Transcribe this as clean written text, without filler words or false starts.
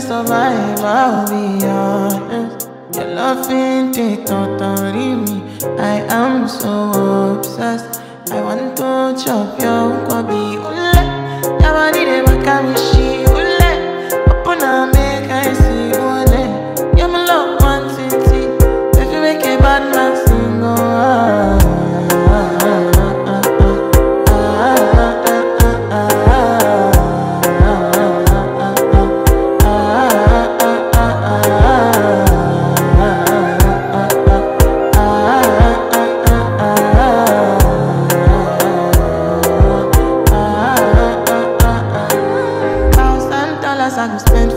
Survive, I'll be honest. Your love ain't it totally me. I am so obsessed. I want to chop your kwabi. Ule, nobody dey waka me she. Ule, opuna make I see. Ule, you're my love one city. If you make a bad man single, I spend